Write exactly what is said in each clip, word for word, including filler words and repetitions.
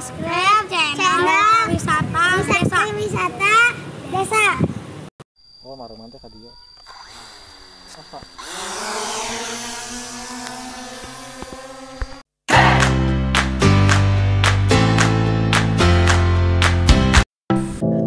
subscribe channel Wisata Desa. Wisata Desa. Oh, maruman teh ka dieu. Apa?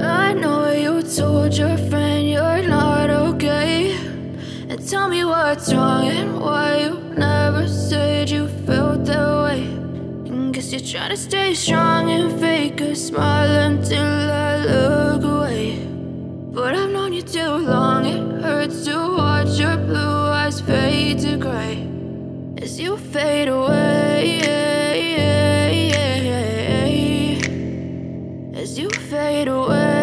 I know you told your friend you're not okay, and tell me what's wrong and why you never said you felt that way. And guess you're trying to stay strong and fake a smile until I look away. But I've known you too long, it hurts to watch your blue eyes fade to gray as you fade away, as you fade away.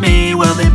me? Well then